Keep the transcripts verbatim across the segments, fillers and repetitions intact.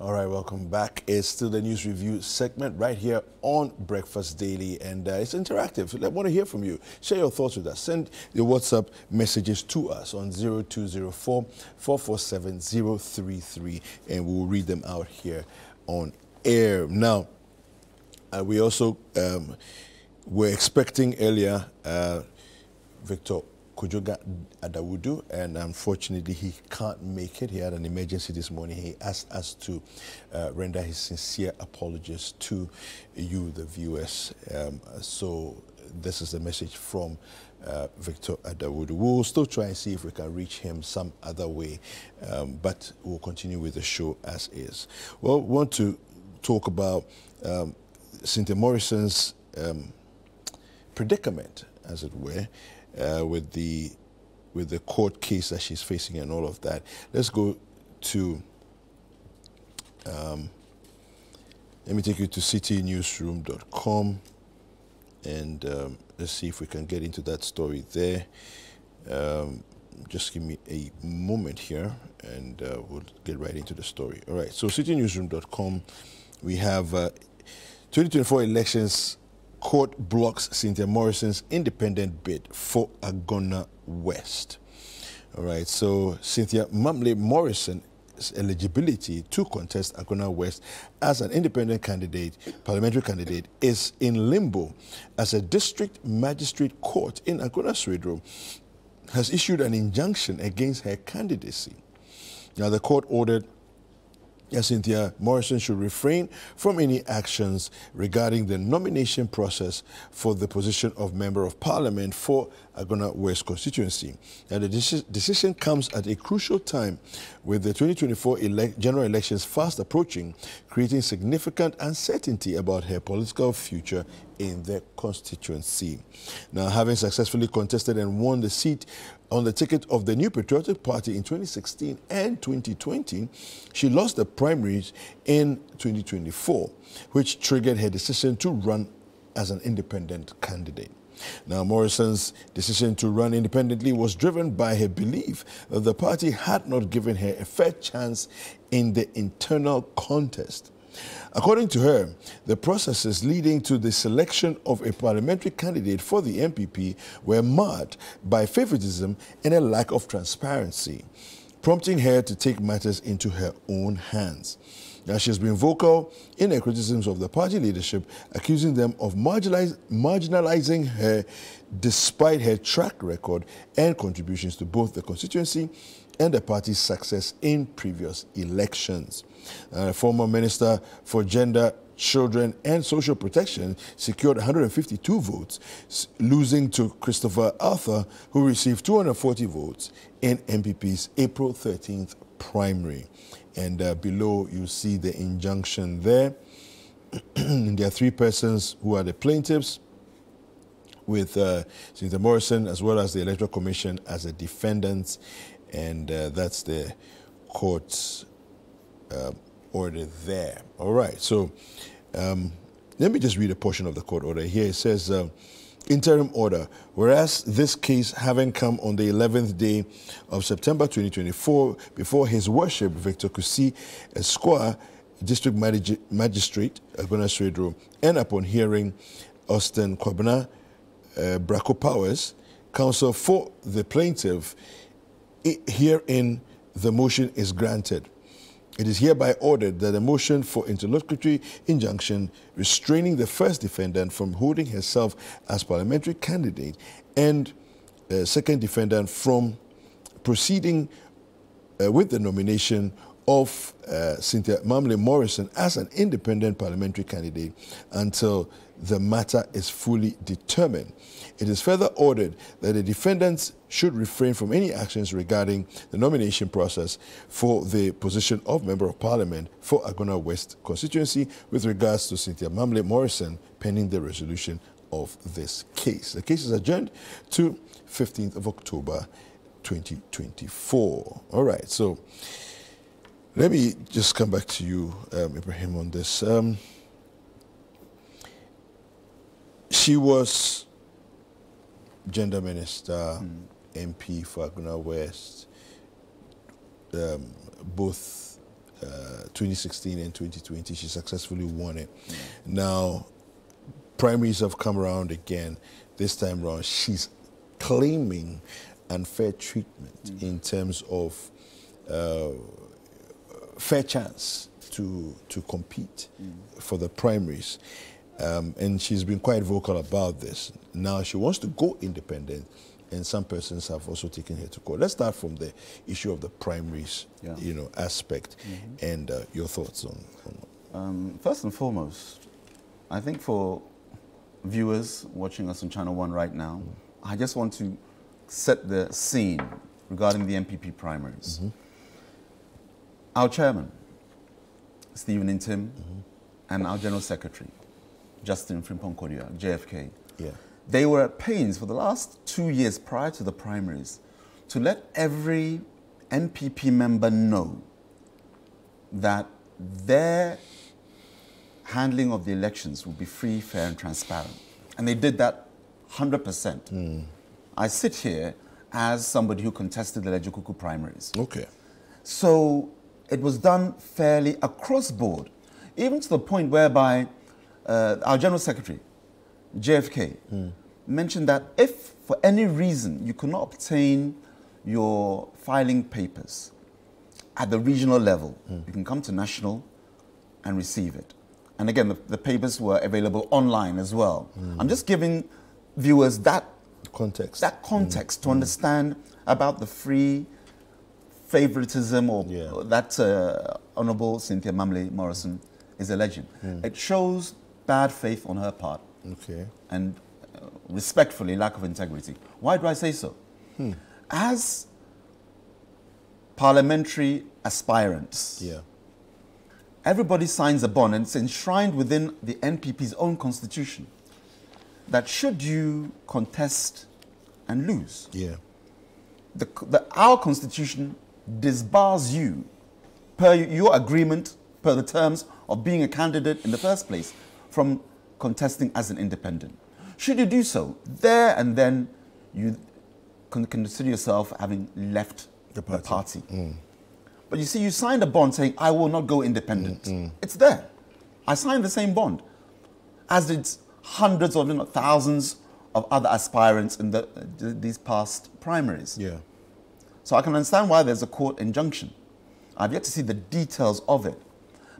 All right, welcome back. It's still the news review segment right here on Breakfast Daily, and uh, it's interactive. I want to hear from you. Share your thoughts with us. Send your WhatsApp messages to us on zero two zero four, four four seven, zero three three, and we'll read them out here on air. Now, uh, we also um, were expecting earlier uh, Victor Kujoga Adawudu, and unfortunately he can't make it. He had an emergency this morning. He asked us to uh, render his sincere apologies to you, the viewers. Um, so this is the message from uh, Victor Adawudu. We'll still try and see if we can reach him some other way, um, but we'll continue with the show as is. Well, we want to talk about um, Cynthia Morrison's um, predicament, as it were, Uh, with the with the court case that she's facing and all of that. Let's go to, um, let me take you to city newsroom dot com, and um, let's see if we can get into that story there. Um, just give me a moment here, and uh, we'll get right into the story. All right, so city newsroom dot com, we have uh, twenty twenty-four elections. Court blocks Cynthia Morrison's independent bid for Agona West. All right, so Cynthia Mamley Morrison's eligibility to contest Agona West as an independent candidate, parliamentary candidate, is in limbo as a district magistrate court in Agona Swedru has issued an injunction against her candidacy. Now, the court ordered Cynthia Morrison should refrain from any actions regarding the nomination process for the position of Member of Parliament for Agona West constituency. Now, the deci decision comes at a crucial time with the twenty twenty-four ele general elections fast approaching, creating significant uncertainty about her political future in their constituency. Now, having successfully contested and won the seat on the ticket of the New Patriotic Party in twenty sixteen and twenty twenty, she lost the primaries in twenty twenty-four, which triggered her decision to run as an independent candidate. Now, Morrison's decision to run independently was driven by her belief that the party had not given her a fair chance in the internal contest. According to her, the processes leading to the selection of a parliamentary candidate for the M P P were marred by favoritism and a lack of transparency, prompting her to take matters into her own hands. Now, she has been vocal in her criticisms of the party leadership, accusing them of marginalize, marginalizing her despite her track record and contributions to both the constituency and the party's success in previous elections. Uh, former Minister for Gender, Children and Social Protection secured one hundred fifty-two votes, losing to Christopher Arthur, who received two hundred forty votes in M P P's April thirteenth primary. And uh, below, you see the injunction there. There are three persons who are the plaintiffs, with uh, Cynthia Morrison as well as the Electoral Commission as the defendants. And uh, that's the court's uh, order there. All right, so um, let me just read a portion of the court order here. It says, uh, interim order, whereas this case having come on the eleventh day of September twenty twenty-four, before His Worship Victor Kusi Esquire, District Magist Magistrate, Agona Swedru, and upon hearing Austin Kwabena uh, Brako-Powers, counsel for the plaintiff, It, herein the motion is granted. It is hereby ordered that a motion for interlocutory injunction restraining the first defendant from holding herself as parliamentary candidate and uh, second defendant from proceeding uh, with the nomination of uh, Cynthia Mamley Morrison as an independent parliamentary candidate until the matter is fully determined. It is further ordered that the defendants should refrain from any actions regarding the nomination process for the position of Member of Parliament for Agona West constituency with regards to Cynthia Mamley Morrison, pending the resolution of this case. The case is adjourned to fifteenth of October twenty twenty-four. All right, so let me just come back to you, um, Ibrahim, on this. Um, she was gender minister, mm. M P for Agona West, um, both uh, twenty sixteen and twenty twenty. She successfully won it. Now, primaries have come around again. This time around, she's claiming unfair treatment mm-hmm. in terms of uh, fair chance to to compete mm-hmm. for the primaries. Um, and she's been quite vocal about this. Now she wants to go independent, and some persons have also taken her to court. Let's start from the issue of the primaries, yeah. you know, aspect, mm-hmm. and uh, your thoughts on, on um, first and foremost, I think for viewers watching us on Channel One right now, mm-hmm. I just want to set the scene regarding the M P P primaries. Mm-hmm. Our chairman, Stephen Ntim, mm-hmm. and our general secretary, Justin Frimpong Kodua, J F K. Yeah. They were at pains for the last two years prior to the primaries to let every N P P member know that their handling of the elections will be free, fair, and transparent. And they did that one hundred percent. Mm. I sit here as somebody who contested the Ledzokuku primaries. Okay. So it was done fairly across board, even to the point whereby uh, our General Secretary, J F K, mm. mentioned that if for any reason you could not obtain your filing papers at the regional level, mm. you can come to national and receive it. And again, the, the papers were available online as well. Mm. I'm just giving viewers that context, that context mm. to mm. understand about the free favoritism or, yeah. or that uh, Honorable Cynthia Mamley Morrison mm. is alleging. Mm. It shows bad faith on her part. Okay. And uh, respectfully, lack of integrity. Why do I say so? Hmm. As parliamentary aspirants, yeah. everybody signs a bond, and it's enshrined within the N P P's own constitution, that should you contest and lose, yeah. the, the, our constitution disbars you per your agreement, per the terms of being a candidate in the first place, from contesting as an independent. Should you do so, there and then you can consider yourself having left the party. The party. Mm. But you see, you signed a bond saying, I will not go independent. Mm-mm. It's there. I signed the same bond, as did hundreds or thousands of other aspirants in the, these past primaries. Yeah. So I can understand why there's a court injunction. I've yet to see the details of it.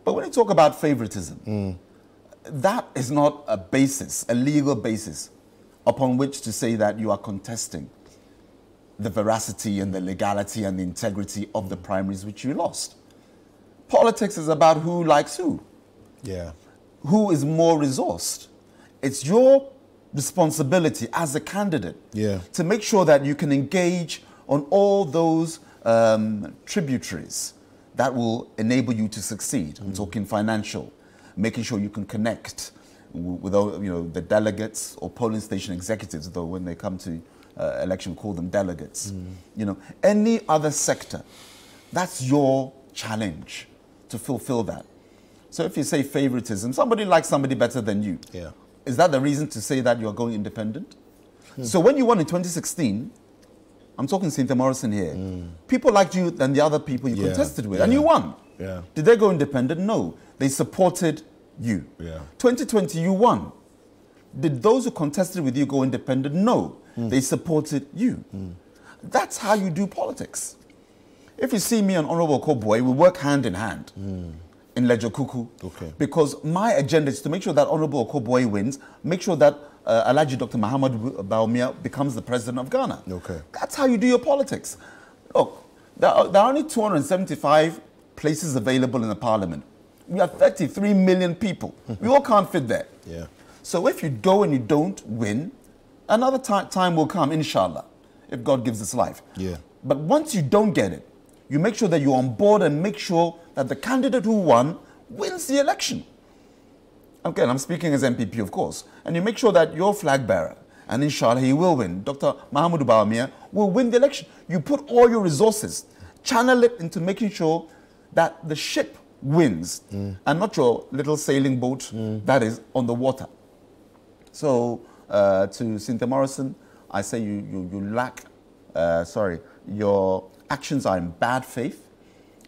But when you talk about favoritism, mm. that is not a basis, a legal basis, upon which to say that you are contesting the veracity and the legality and the integrity of the primaries which you lost. Politics is about who likes who. Yeah. Who is more resourced. It's your responsibility as a candidate yeah. to make sure that you can engage on all those um, tributaries that will enable you to succeed. Mm. I'm talking financial, making sure you can connect with all, you know, the delegates or polling station executives, though when they come to uh, election, call them delegates. Mm. You know, any other sector, that's your challenge to fulfill that. So if you say favoritism, somebody likes somebody better than you. Yeah. Is that the reason to say that you're going independent? Mm. So when you won in twenty sixteen, I'm talking Cynthia Morrison here, mm. people liked you than the other people you yeah. contested with, yeah. and you won. Yeah. Did they go independent? No. They supported you. Yeah. twenty twenty, you won. Did those who contested with you go independent? No. Mm. They supported you. Mm. That's how you do politics. If you see me and Honorable Okoe Boye, we work hand in hand mm. in Ledzokuku. Okay. Because my agenda is to make sure that Honorable Okoe Boye wins, make sure that uh, Alhaji Doctor Mahamudu Bawumia becomes the president of Ghana. Okay. That's how you do your politics. Look, there are, there are only two hundred seventy-five places available in the parliament. We have thirty-three million people. We all can't fit there. Yeah. So if you go and you don't win, another time will come, inshallah, if God gives us life. Yeah. But once you don't get it, you make sure that you're on board and make sure that the candidate who won wins the election. Again, I'm speaking as M P P, of course. And you make sure that your flag bearer, and inshallah he will win, Doctor Mahamudu Bawumia will win the election. You put all your resources, channel it into making sure that the ship wins mm. and not your little sailing boat mm. that is on the water. So uh, to Cynthia Morrison, I say you, you, you lack, uh, sorry, your actions are in bad faith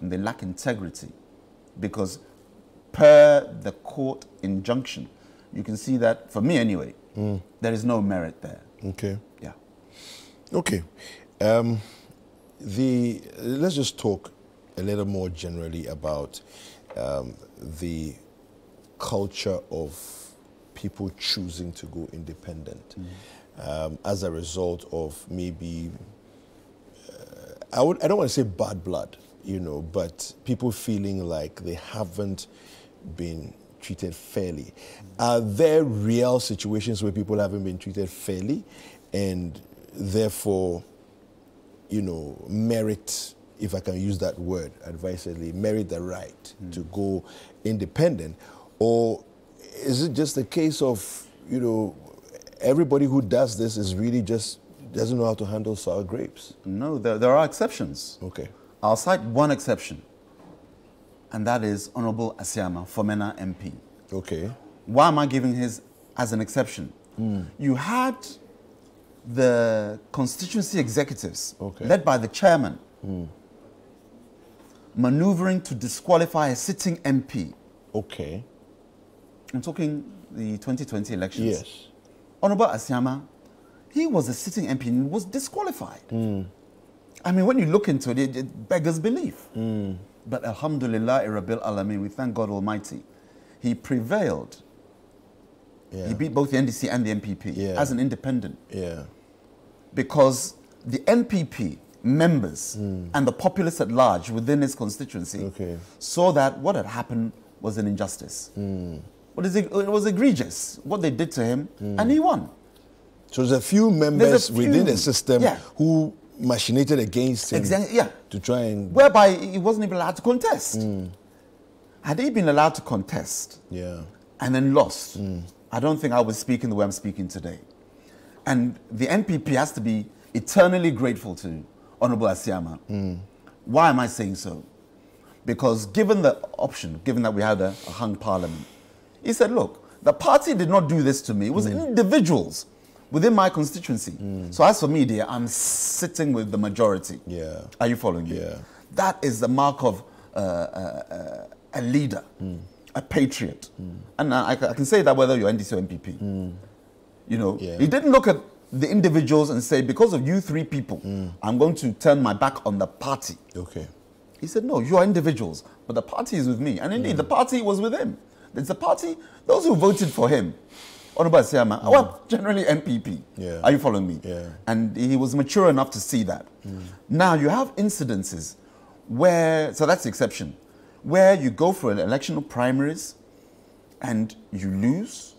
and they lack integrity. because per the court injunction, you can see that, for me anyway, mm. there is no merit there. Okay. Yeah. Okay. Um, the, let's just talk a little more generally about um, the culture of people choosing to go independent mm. um, as a result of maybe, uh, I, would, I don't want to say bad blood, you know, but people feeling like they haven't been treated fairly. Are there real situations where people haven't been treated fairly and therefore, you know, merit, if I can use that word advisedly, merit the right mm. to go independent? Or is it just a case of, you know, everybody who does this is really just doesn't know how to handle sour grapes? No, there, there are exceptions. Okay. I'll cite one exception, and that is Honorable Asiamah, Fomena M P. Okay. Why am I giving his as an exception? Mm. You had the constituency executives, okay. led by the chairman, mm. maneuvering to disqualify a sitting M P. Okay. I'm talking the twenty twenty elections. Yes. Honorable Asiamah, he was a sitting M P and was disqualified. Mm. I mean, when you look into it, it, it beggars belief. Mm. But alhamdulillah, Rabbil Alameen, we thank God Almighty. He prevailed. Yeah. He beat both the N D C and the N P P yeah. as an independent. Yeah. Because the N P P members mm. and the populace at large within his constituency okay. saw that what had happened was an injustice. Mm. What is it, it was egregious, what they did to him, mm. and he won. So there's a few members a few, within the system yeah. who machinated against him exactly, yeah. to try and... Whereby he wasn't even allowed to contest. Mm. Had he been allowed to contest yeah. and then lost, mm. I don't think I was speaking the way I'm speaking today. And the N P P has to be eternally grateful to Honorable Asiamah. Mm. Why am I saying so? Because given the option, given that we had a, a hung parliament, he said, look, the party did not do this to me. It was mm. individuals within my constituency. Mm. So as for me, dear, I'm sitting with the majority. Yeah. Are you following me? Yeah. That is the mark of uh, uh, a leader, mm. a patriot. Mm. And I, I can say that whether you're N D C or N P P. Mm. You know, yeah. he didn't look at the individuals and say, because of you three people, mm. I'm going to turn my back on the party. Okay. He said, no, you are individuals, but the party is with me. And indeed, mm. the party was with him. It's the party, those who voted for him. Honorable Asiamah, mm. well, generally N P P. Yeah. Are you following me? Yeah. And he was mature enough to see that. Mm. Now, you have incidences where, so that's the exception, where you go for an election of primaries and you lose.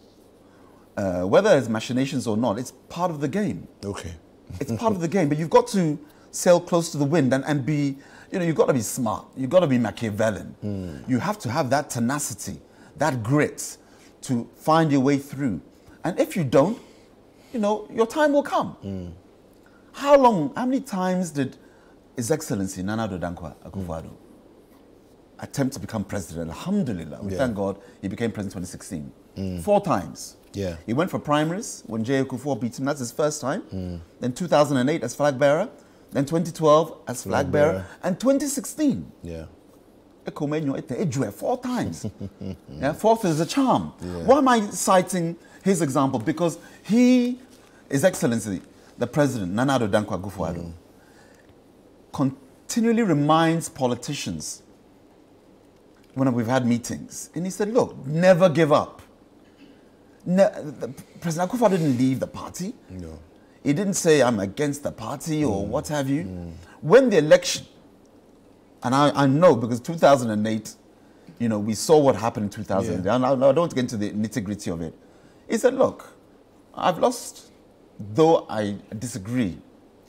Uh, whether it's machinations or not, it's part of the game. Okay. It's part of the game, but you've got to sail close to the wind and, and be, you know, you've got to be smart. You've got to be Machiavellian. Mm. You have to have that tenacity, that grit, to find your way through. And if you don't, you know, your time will come. Mm. How long, how many times did His Excellency Nana Addo Dankwa Akufo-Addo mm. attempt to become president? Alhamdulillah, we yeah. thank God he became president in twenty sixteen. Mm. Four times. Yeah. He went for primaries when J O Kufour beat him, that's his first time. Mm. Then two thousand eight as flag bearer. Then twenty twelve as flag bearer. bearer. And twenty sixteen. Yeah. Four times. Yeah, fourth is a charm. Yeah. Why am I citing his example? Because he, His Excellency, the President, Nana Addo Dankwa Akufo-Addo, mm. continually reminds politicians when we've had meetings. And he said, look, never give up. Ne President Akufo-Addo didn't leave the party. No. He didn't say, I'm against the party mm. or what have you. Mm. When the election... And I, I know because two thousand eight, you know, we saw what happened in two thousand eight. Yeah. And I, I don't want to get into the nitty-gritty of it. He said, look, I've lost, though I disagree.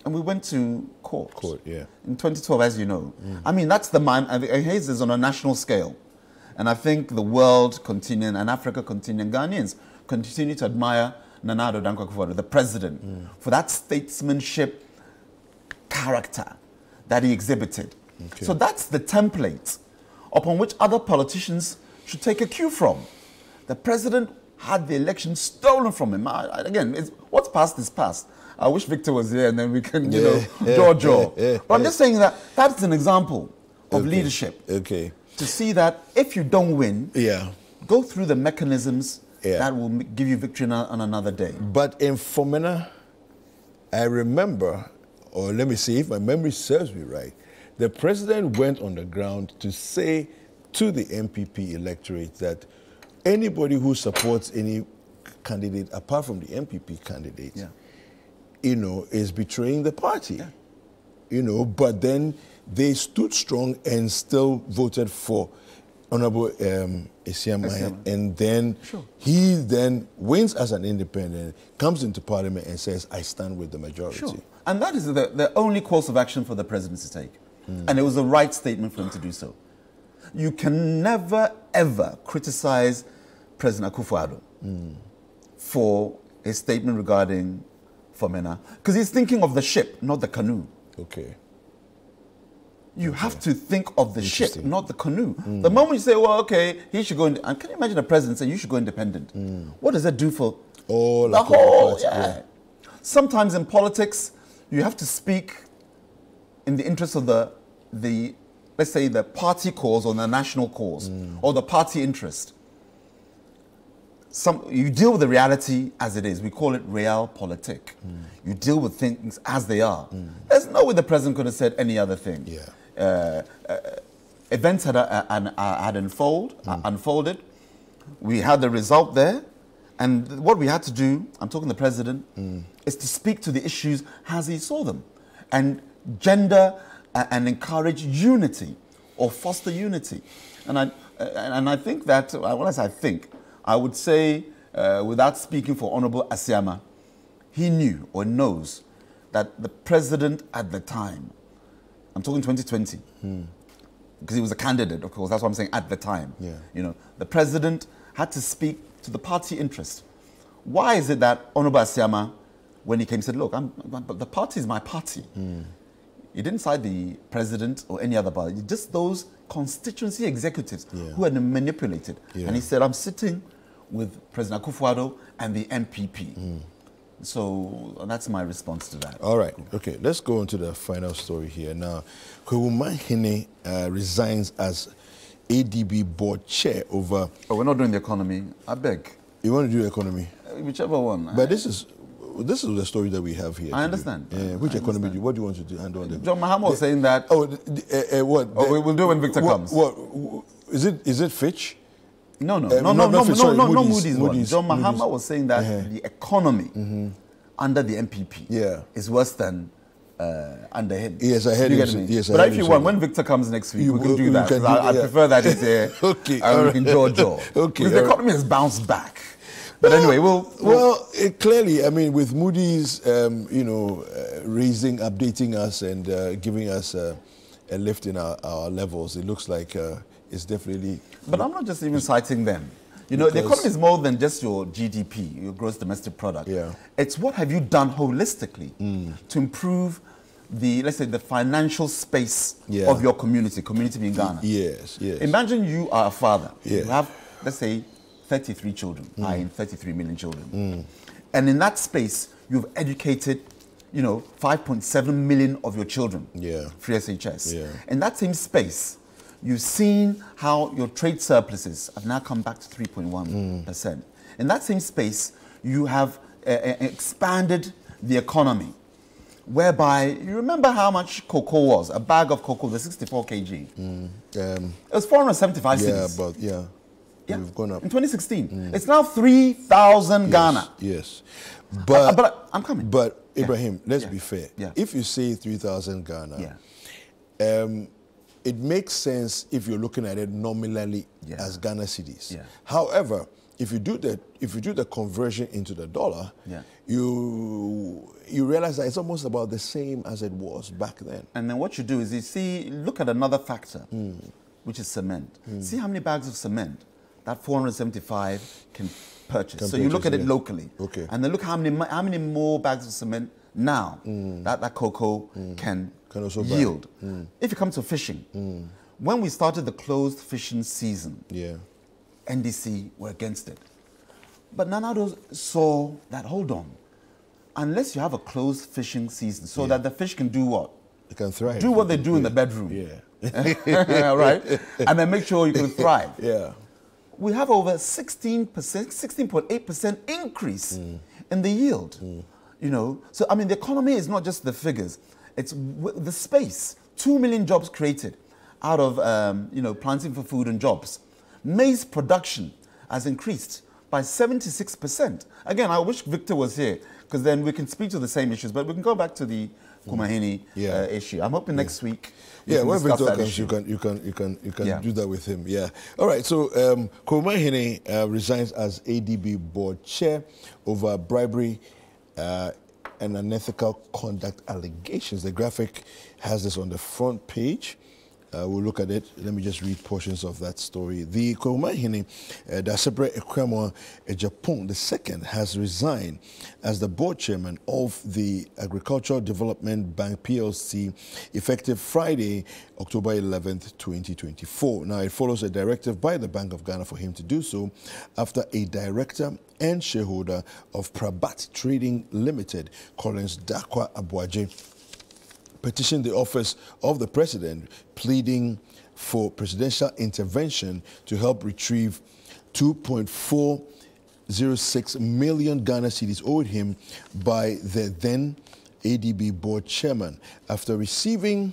And we went to court. Court, yeah. In twenty twelve, as you know. Mm. I mean, that's the mind. His is on a national scale. And I think the world continent and Africa continent, Ghanaians continue to admire Nana Addo Dankwa Akufo-Addo, the president, mm. for that statesmanship character that he exhibited. Okay. So that's the template upon which other politicians should take a cue from. The president had the election stolen from him. I, I, again, it's, what's past is past. I wish Victor was here and then we can, you yeah, know, yeah, jaw jaw. Yeah, yeah, but yeah. I'm just saying that that's an example of okay. leadership. Okay. to see that if you don't win, yeah, go through the mechanisms yeah. that will give you victory on another day. But in Fomena, I remember, or let me see if my memory serves me right, the president went on the ground to say to the M P P electorate that anybody who supports any candidate apart from the M P P candidate, yeah. you know, is betraying the party. Yeah. You know, but then they stood strong and still voted for Honorable um, Asiamah, and then sure. he then wins as an independent, comes into parliament and says, I stand with the majority. Sure. And that is the, the only course of action for the president to take. Mm. And it was the right statement for him to do so. You can never, ever criticize President Akufo-Addo mm. for his statement regarding Fomena, because he's thinking of the ship, not the canoe. Okay. You okay. have to think of the ship, not the canoe. Mm. The moment you say, well, okay, he should go in, and can you imagine a president saying you should go independent? Mm. What does that do for oh, the like whole? Yeah. Yeah. Sometimes in politics, you have to speak in the interest of the, the let's say, the party cause or the national cause mm. or the party interest. Some, you deal with the reality as it is. We call it realpolitik. Mm. You deal with things as they are. Mm. There's no way the president could have said any other thing. Yeah. Uh, uh, events had, uh, an, uh, had unfold, mm. uh, unfolded. We had the result there. And what we had to do, I'm talking to the president, mm. is to speak to the issues as he saw them. And gender uh, and encourage unity or foster unity. And I, uh, and I think that, well, as I think, I would say, uh, without speaking for Honorable Asiamah, he knew or knows that the president at the time, I'm talking twenty twenty, because hmm. he was a candidate, of course, that's what I'm saying, at the time. Yeah. You know, the president had to speak to the party interest. Why is it that Honorable Asiamah, when he came, said, look, I'm, but the party is my party. Hmm. He didn't cite the president or any other party, just those constituency executives yeah. who had manipulated. Yeah. And he said, I'm sitting with President Akufo-Addo and the M P P. Mm. So that's my response to that. All right. Okay, let's go into the final story here. Now, Kwewu Hine uh, resigns as A D B board chair over... Oh, we're not doing the economy. I beg. You want to do the economy? Uh, whichever one. But I... this is... This is the story that we have here. I understand. Uh, which I economy? Understand. Do you, what do you want to do? Handle on John Mahama was saying that. Oh, the, uh, uh, what? The, oh, we will do when Victor what, comes. What, what is it? Is it Fitch? No, no, uh, no, no, no, Fitch, no, sorry, no, Moody's, no, Moody's, Moody's, Moody's John Mahama Moody's. was saying that uh-huh. the economy mm-hmm. under the M P P yeah. is worse than uh, under him. Yes, I heard you. Him, get me? Yes, I but heard if you want, when Victor comes next week, you, we can do we that. Can do, I, yeah. I prefer that it's there. Okay, and we can draw jaw. Okay, because the economy has bounced back. But well, anyway, we'll... Well, well it clearly, I mean, with Moody's, um, you know, uh, raising, updating us and uh, giving us uh, a lift in our, our levels, it looks like uh, it's definitely... But I'm not just even citing them. You know, the economy is more than just your G D P, your gross domestic product. Yeah. It's what have you done holistically mm. to improve the, let's say, the financial space yeah. of your community, community in Ghana. Yes, yes. Imagine you are a father. Yeah. You have, let's say... thirty-three children, mm. I mean thirty-three million children. Mm. And in that space, you've educated, you know, five point seven million of your children. Yeah. Free S H S. Yeah. In that same space, you've seen how your trade surpluses have now come back to three point one percent. Mm. In that same space, you have uh, expanded the economy, whereby, you remember how much cocoa was, a bag of cocoa, the sixty-four kilograms. Mm. Um, it was four hundred seventy-five yeah, cities. But, yeah. Yeah. We've gone up. In twenty sixteen. Mm. It's now three thousand yes, Ghana. Yes. But, I, I, but I, I'm coming. But, yeah. Ibrahim, let's yeah. be fair. Yeah. If you say three thousand Ghana, yeah. um, it makes sense if you're looking at it nominally yeah. as Ghana cedis. Yeah. However, if you do the, if you do the conversion into the dollar, yeah. you, you realize that it's almost about the same as it was back then. And then what you do is you see, look at another factor, mm. which is cement. Mm. See how many bags of cement that four hundred seventy-five can purchase. Can so purchase, you look at yeah. it locally. Okay. And then look how many how many more bags of cement now mm. that, that cocoa mm. can, can also yield. Mm. If you come to fishing, mm. when we started the closed fishing season, yeah. N D C were against it. But Nana Addo saw that, hold on, unless you have a closed fishing season so yeah. that the fish can do what? They can thrive. Do what they do yeah. in the bedroom. Yeah. right? And then make sure you can thrive. Yeah. We have over sixteen percent, sixteen point eight percent increase mm. in the yield. Mm. You know, so I mean, the economy is not just the figures; it's w the space. Two million jobs created out of um, you know, planting for food and jobs. Maize production has increased by seventy-six percent. Again, I wish Victor was here, because then we can speak to the same issues, but we can go back to the Kumahini yeah. uh, issue. I'm hoping next yeah. week. We yeah, when Victor comes, you can you can you can you can yeah. do that with him. Yeah. All right. So um, Kumahini uh, resigns as A D B board chair over bribery uh, and unethical conduct allegations. The graphic has this on the front page. Uh, we'll look at it. Let me just read portions of that story. The Hine Dasabre Ekwemwa the Second has resigned as the board chairman of the Agricultural Development Bank P L C, effective Friday, October eleventh, twenty twenty-four. Now, it follows a directive by the Bank of Ghana for him to do so after a director and shareholder of Prabat Trading Limited, Collins Dakwa Obuadjei, petitioned the office of the president, pleading for presidential intervention to help retrieve two point four zero six million Ghana cedis owed him by the then A D B board chairman. After receiving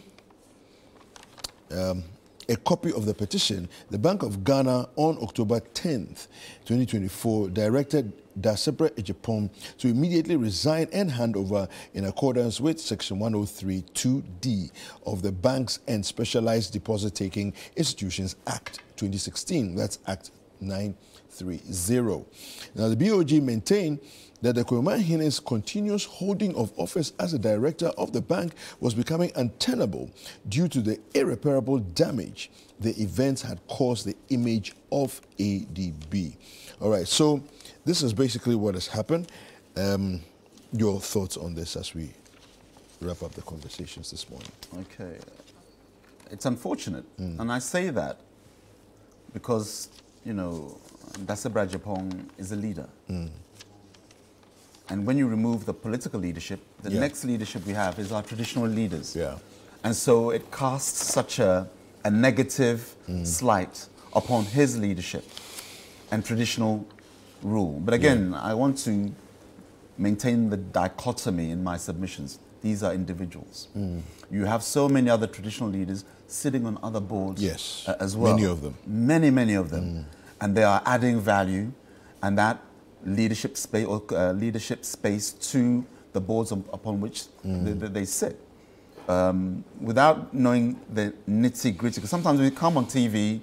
um, a copy of the petition, the Bank of Ghana on October tenth, twenty twenty-four, directed Dasebre Japong to immediately resign and hand over in accordance with Section one oh three two D of the Banks and Specialized Deposit-Taking Institutions Act twenty sixteen. That's Act nine three zero. Now, the B O G maintained that the Kumahine's continuous holding of office as a director of the bank was becoming untenable due to the irreparable damage the events had caused the image of A D B. All right, so this is basically what has happened. Um, your thoughts on this as we wrap up the conversations this morning. Okay. It's unfortunate. Mm. And I say that because, you know, Dasebre Japong is a leader. Mm. And when you remove the political leadership, the yeah. next leadership we have is our traditional leaders. Yeah. And so it casts such a, a negative mm. slight upon his leadership and traditional rule. But again, yeah. I want to maintain the dichotomy in my submissions. These are individuals. Mm. You have so many other traditional leaders sitting on other boards yes. uh, as well. Many of them. Many, many of them. Mm. And they are adding value, and that leadership space, or, uh, leadership space to the boards on, upon which mm. they, they sit. Um, without knowing the nitty-gritty, because sometimes when we come on T V,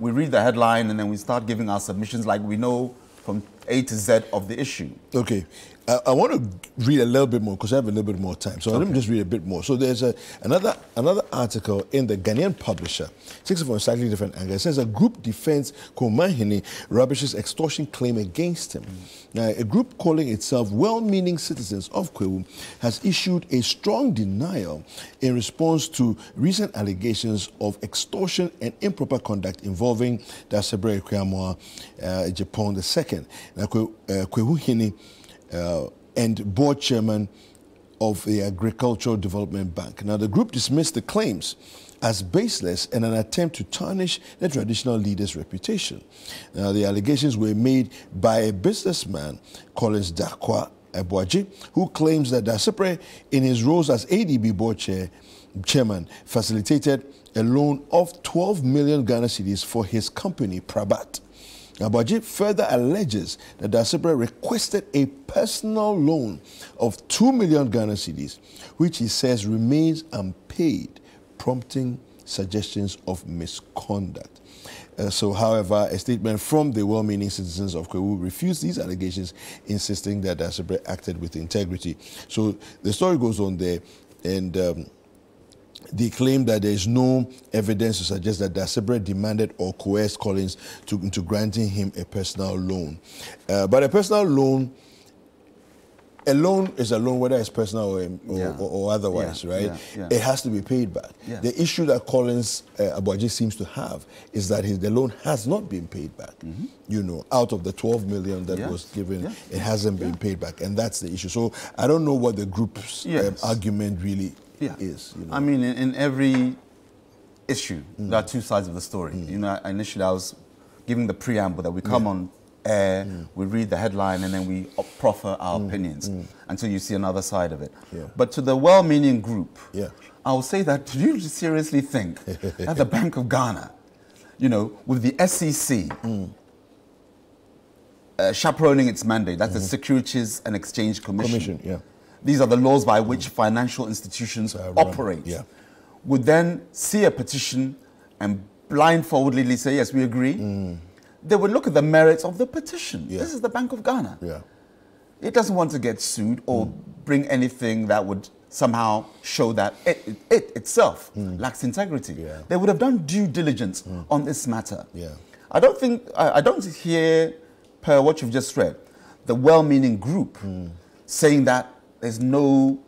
we read the headline and then we start giving our submissions like we know from A to Z of the issue. Okay, I, I want to read a little bit more because I have a little bit more time. So okay. let me just read a bit more. So there's a, another another article in the Ghanaian Publisher, takes it from a slightly different angle. It says a group defends Komahini rubbishes extortion claim against him. Mm. Now, a group calling itself well-meaning citizens of Kewu has issued a strong denial in response to recent allegations of extortion and improper conduct involving Dasebre Ekwemwa uh, Japong the Second. Now, Kwehuhini uh, and board chairman of the Agricultural Development Bank. Now, the group dismissed the claims as baseless and an attempt to tarnish the traditional leader's reputation. Now, the allegations were made by a businessman, Collins Dakwa Obuadjei, who claims that Dasebre, in his roles as A D B board chair, chairman, facilitated a loan of twelve million Ghana cedis for his company, Prabat. Obuadjei further alleges that Dasebre requested a personal loan of two million Ghana cedis, which he says remains unpaid, prompting suggestions of misconduct. Uh, so, however, a statement from the well-meaning citizens of Kewu refused these allegations, insisting that Dasebre acted with integrity. So the story goes on there, and um, they claim that there is no evidence to suggest that Dasebre demanded or coerced Collins to, into granting him a personal loan. Uh, but a personal loan, a loan is a loan, whether it's personal or, or, yeah. or, or otherwise, yeah. right? Yeah. Yeah. It has to be paid back. Yeah. The issue that Collins uh, Obuadjei seems to have is that his, the loan has not been paid back. Mm-hmm. You know, out of the twelve million that yeah. was given, yeah. it hasn't yeah. been paid back, and that's the issue. So I don't know what the group's yes. um, argument really is. Yeah. is. You know? I mean, in, in every issue. Mm. There are two sides of the story. Mm. You know, initially I was giving the preamble that we come yeah. on air, mm. we read the headline, and then we proffer our mm. opinions mm. until you see another side of it. Yeah. But to the well-meaning group, yeah. I'll say that, do you seriously think that the Bank of Ghana, you know, with the S E C mm. uh, chaperoning its mandate, that's mm. the Securities and Exchange Commission. Commission yeah. These are the laws by which mm. financial institutions uh, operate. Right. Yeah. Would then see a petition and blindfoldedly say, yes, we agree. Mm. They would look at the merits of the petition. Yeah. This is the Bank of Ghana. Yeah. It doesn't want to get sued or mm. bring anything that would somehow show that it, it, it itself mm. lacks integrity. Yeah. They would have done due diligence mm. on this matter. Yeah. I don't think, I, I don't hear, per what you've just read, the well-meaning group mm. saying that there's no,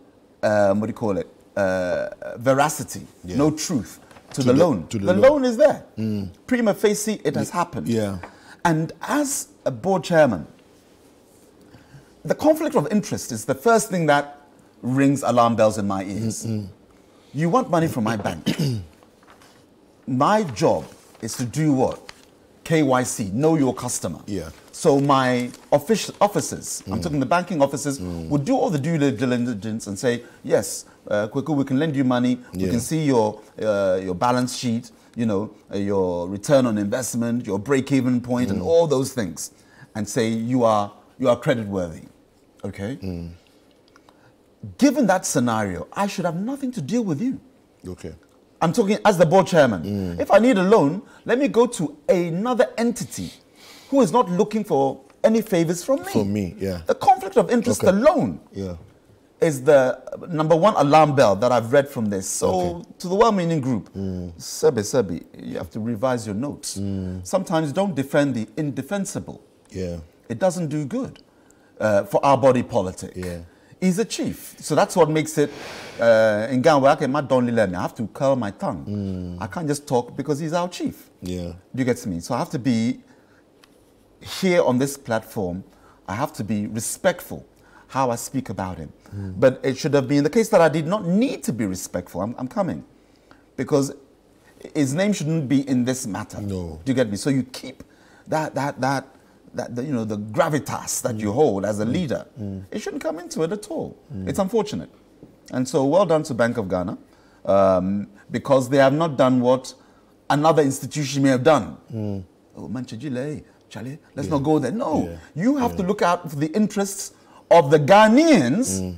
um, what do you call it, uh, veracity, yeah. no truth to, to the, the loan. To the the loan. loan is there. Mm. Prima facie, it has happened. Yeah. And as a board chairman, the conflict of interest is the first thing that rings alarm bells in my ears. Mm-mm. You want money from my bank. My job is to do what? K Y C, know your customer. Yeah. So my offic officers, mm. I'm talking the banking officers, mm. would do all the due diligence and say, yes, uh, Kweku, we can lend you money, yeah. we can see your, uh, your balance sheet, you know, uh, your return on investment, your break-even point, mm. and all those things, and say you are, you are creditworthy, okay? Mm. Given that scenario, I should have nothing to deal with you. Okay. I'm talking as the board chairman. Mm. If I need a loan, let me go to another entity who is not looking for any favors from me. From me, yeah. The conflict of interest okay. alone yeah. is the number one alarm bell that I've read from this. So okay. to the well-meaning group, mm. Sebe, Sebe, you have to revise your notes. Mm. Sometimes don't defend the indefensible. Yeah. It doesn't do good uh, for our body politic. Yeah. He's a chief. So that's what makes it, uh, in Ghana, I have to curl my tongue. Mm. I can't just talk because he's our chief. Yeah. Do you get me? So I have to be here on this platform. I have to be respectful how I speak about him. Mm. But it should have been the case that I did not need to be respectful. I'm, I'm coming. Because his name shouldn't be in this matter. No. Do you get me? So you keep that, that, that. That, you know, the gravitas that mm. you hold as a leader, mm. it shouldn't come into it at all. Mm. It's unfortunate. And so well done to Bank of Ghana, um, because they have not done what another institution may have done. Mm. Oh, Manchajile, Charlie, let's yeah. not go there. No, yeah. you have yeah. to look out for the interests of the Ghanaians mm.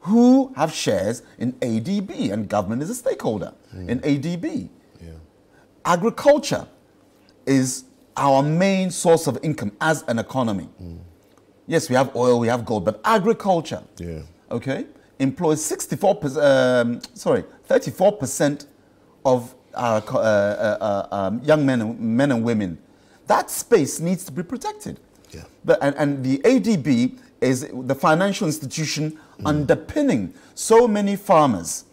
who have shares in A D B, and government is a stakeholder mm. in A D B. Yeah. Agriculture is our main source of income as an economy. Mm. Yes, we have oil, we have gold, but agriculture, yeah. okay, employs sixty-four percent, um, sorry, thirty-four percent of our uh, uh, um, young men and, men and women. That space needs to be protected. Yeah. But, and, and the A D B is the financial institution mm. underpinning so many farmers.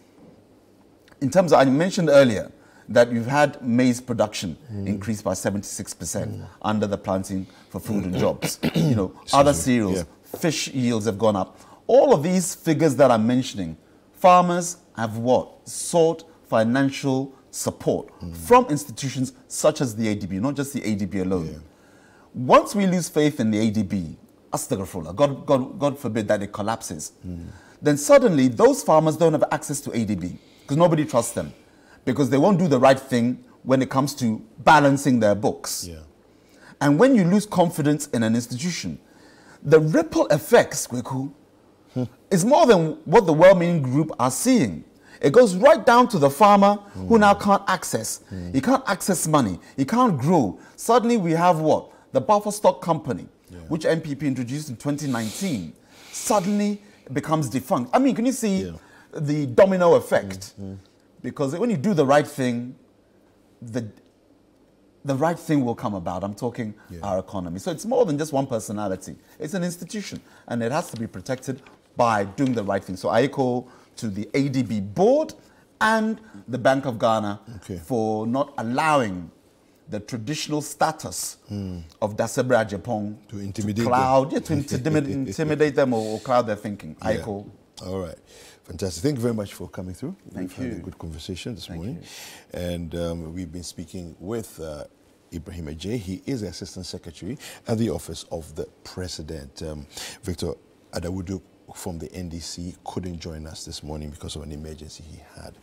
In terms of, I mentioned earlier, that you've had maize production mm. increased by seventy-six percent mm. under the planting for food and jobs. You know, other cereals, yeah. fish yields have gone up. All of these figures that I'm mentioning, farmers have what? Sought financial support mm. from institutions such as the A D B, not just the A D B alone. Yeah. Once we lose faith in the A D B, astaghfirullah, God, God, God forbid that it collapses, mm. then suddenly those farmers don't have access to A D B because nobody trusts them, because they won't do the right thing when it comes to balancing their books. Yeah. And when you lose confidence in an institution, the ripple effects, Kweku, is more than what the well-meaning group are seeing. It goes right down to the farmer mm. who now can't access. Mm. He can't access money. He can't grow. Suddenly we have what? The buffer stock company, yeah. which N P P introduced in twenty nineteen, suddenly becomes defunct. I mean, can you see yeah. the domino effect? Mm. Mm. Because when you do the right thing, the, the right thing will come about. I'm talking yeah. our economy. So it's more than just one personality. It's an institution, and it has to be protected by doing the right thing. So I echo to the A D B board and the Bank of Ghana okay. for not allowing the traditional status mm. of Dasebre Japong to intimidate, cloud, them. Yeah, to intimidate, intimidate them or, or cloud their thinking. I yeah. echo. All right. Fantastic. Thank you very much for coming through. Thank We've you. Had a good conversation this Thank morning. You. And um, we've been speaking with uh, Ibrahim Ajay. He is the Assistant Secretary at the Office of the President. Um, Victor Adawudu from the N D C couldn't join us this morning because of an emergency he had.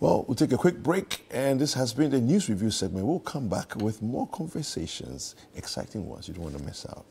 Well, we'll take a quick break, and this has been the News Review segment. We'll come back with more conversations, exciting ones you don't want to miss out.